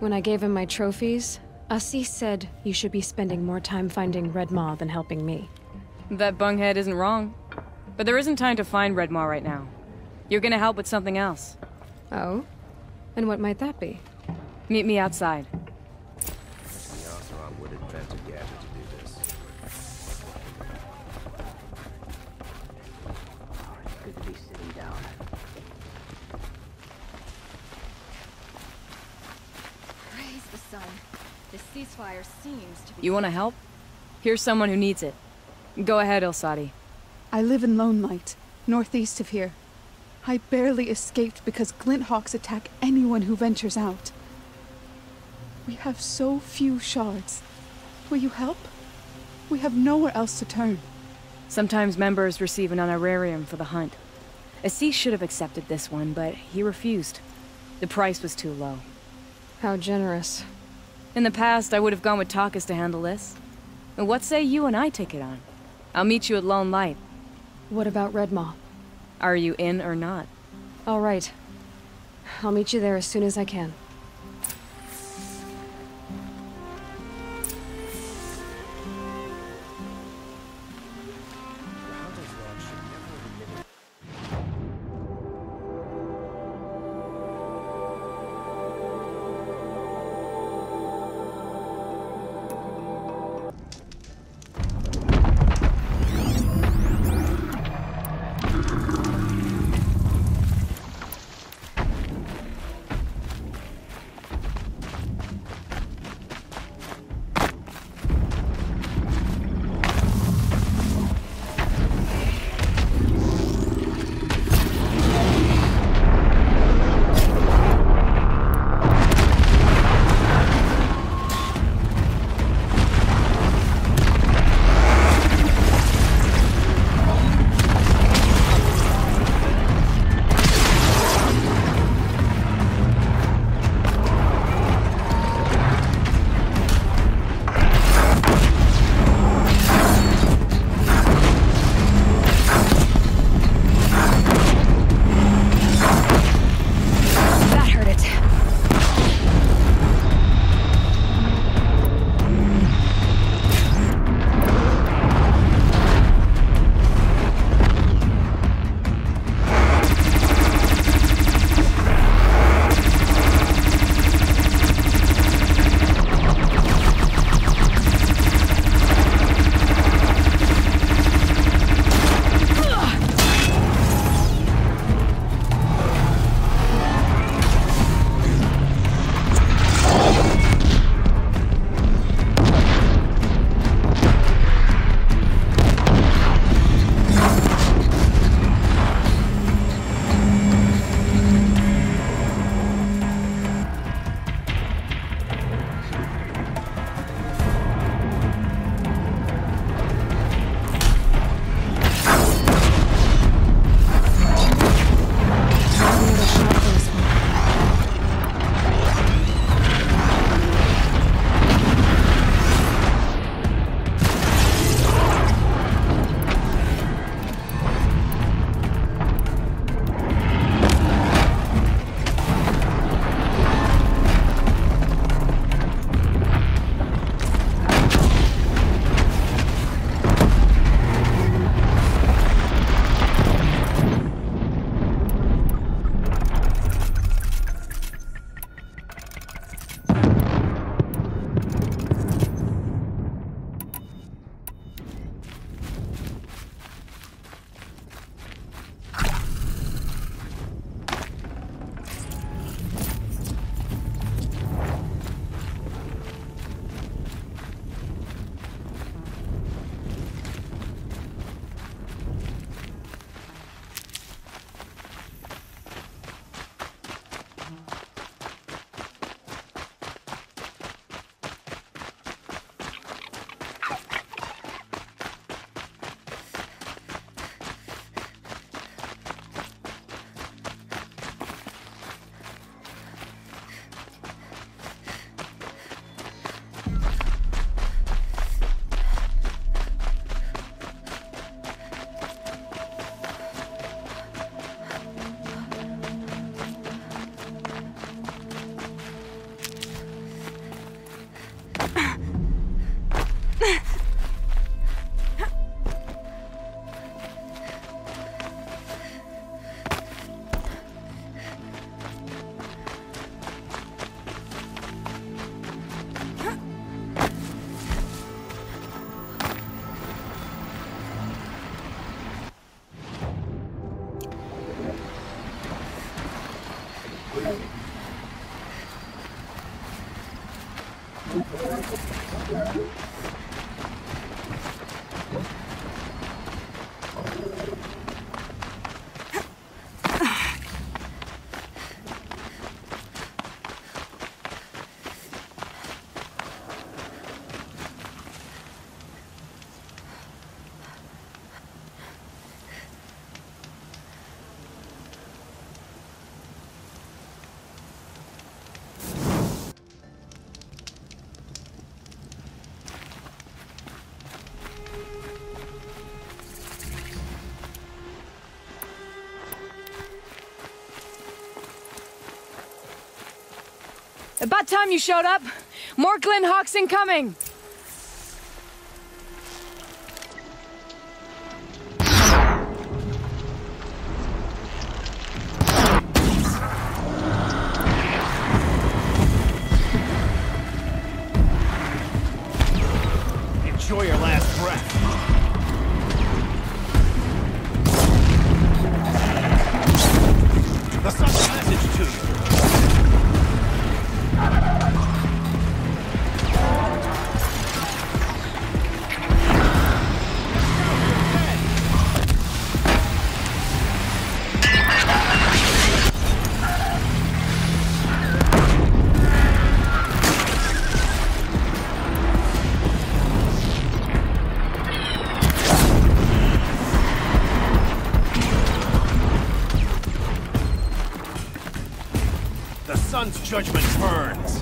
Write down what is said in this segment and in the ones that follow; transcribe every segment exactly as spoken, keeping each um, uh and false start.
When I gave him my trophies, Assi said you should be spending more time finding Redmaw than helping me. That bunghead isn't wrong. But there isn't time to find Redmaw right now. You're gonna help with something else. Oh? And what might that be? Meet me outside. You want to help? Here's someone who needs it. Go ahead, Elsadi. I live in Lone Light, northeast of here. I barely escaped because Glinthawks attack anyone who ventures out. We have so few shards. Will you help? We have nowhere else to turn. Sometimes members receive an honorarium for the hunt. Assis should have accepted this one, but he refused. The price was too low. How generous. In the past, I would have gone with Tarkas to handle this. And what say you and I take it on? I'll meet you at Lone Light. What about Redmaw? Are you in or not? All right. I'll meet you there as soon as I can. About time you showed up. More Glinthawks incoming. Enjoy your last breath. Judgment burns.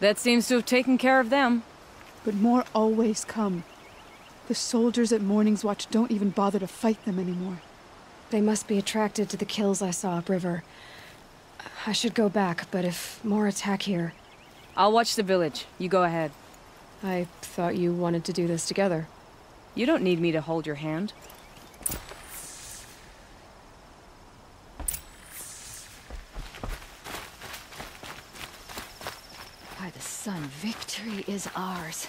That seems to have taken care of them. But more always come. The soldiers at Morning's Watch don't even bother to fight them anymore. They must be attracted to the kills I saw upriver. I should go back, but if more attack here... I'll watch the village. You go ahead. I thought you wanted to do this together. You don't need me to hold your hand. Son, victory is ours.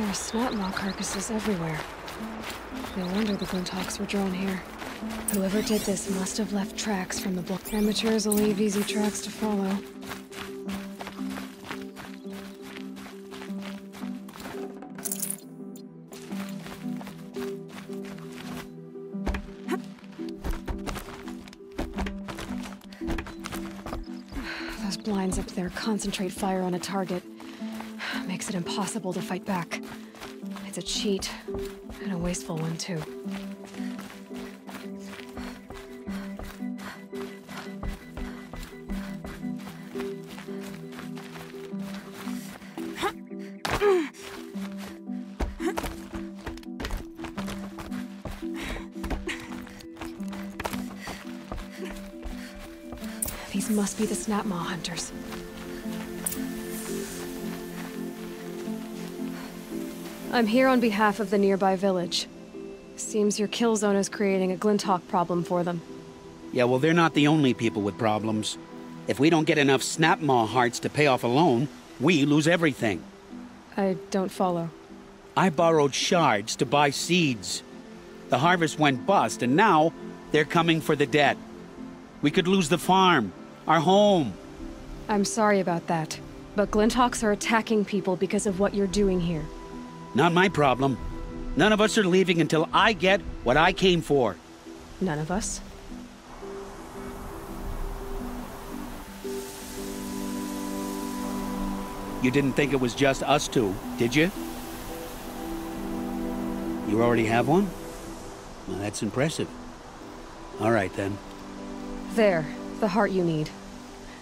There are Snapmaw carcasses everywhere. No wonder the Glinthawks were drawn here. Whoever did this must have left tracks from the block. Amateurs will leave easy tracks to follow. Those blinds up there concentrate fire on a target. Makes it impossible to fight back. It's a cheat, and a wasteful one too. These must be the Snapmaw hunters. I'm here on behalf of the nearby village. Seems your kill zone is creating a Glinthawk problem for them. Yeah, well, they're not the only people with problems. If we don't get enough Snapmaw hearts to pay off a loan, we lose everything. I don't follow. I borrowed shards to buy seeds. The harvest went bust, and now they're coming for the debt. We could lose the farm, our home. I'm sorry about that, but Glinthawks are attacking people because of what you're doing here. Not my problem. None of us are leaving until I get what I came for. None of us? You didn't think it was just us two, did you? You already have one? Well, that's impressive. All right, then. There. The heart you need.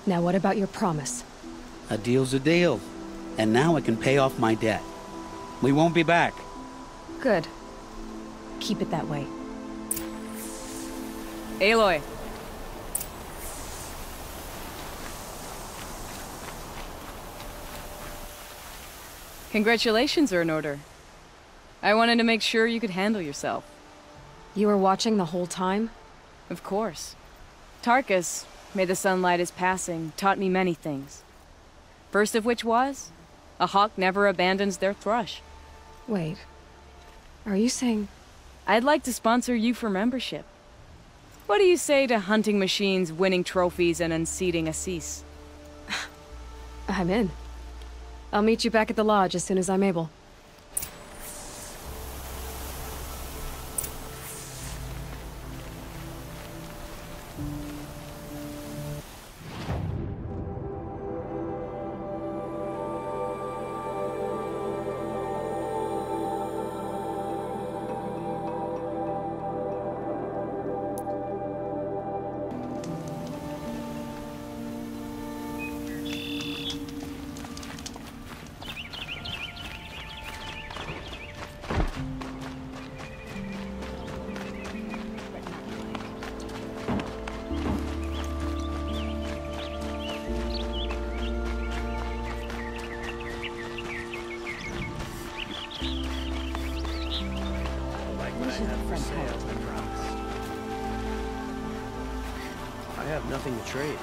Now what about your promise? A deal's a deal. And now I can pay off my debt. We won't be back. Good. Keep it that way. Aloy. Congratulations are in order. I wanted to make sure you could handle yourself. You were watching the whole time? Of course. Tarkas, may the sunlight is passing, taught me many things. First of which was, a hawk never abandons their thrush. Wait, are you saying... I'd like to sponsor you for membership. What do you say to hunting machines, winning trophies, and unseating Assis? I'm in. I'll meet you back at the lodge as soon as I'm able. Trade.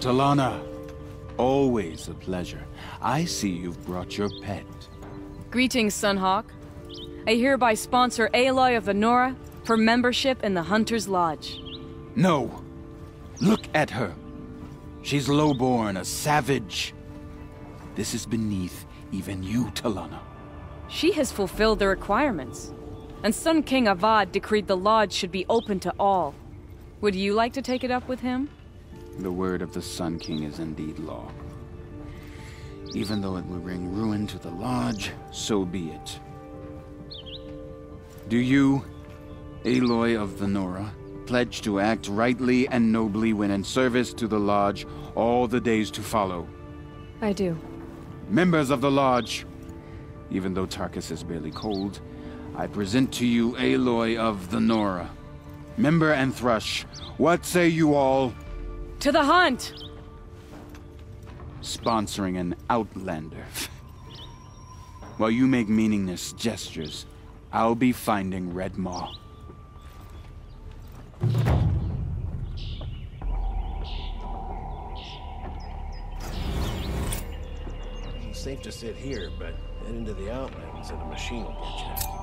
Talanah. Always a pleasure. I see you've brought your pet. Greetings, Sunhawk. I hereby sponsor Aloy of the Nora for membership in the Hunter's Lodge. No. Look at her. She's lowborn, a savage. This is beneath even you, Talanah. She has fulfilled the requirements, and Sun King Avad decreed the lodge should be open to all. Would you like to take it up with him? The word of the Sun King is indeed law. Even though it will bring ruin to the lodge, so be it. Do you, Aloy of the Nora, pledge to act rightly and nobly when in service to the lodge all the days to follow? I do. Members of the lodge, even though Tarkas is barely cold, I present to you Aloy of the Nora. Member and Thrush, what say you all? To the hunt! Sponsoring an outlander. While you make meaningless gestures, I'll be finding Redmaw. Safe to sit here, but head into the outlet and set a machine will get you.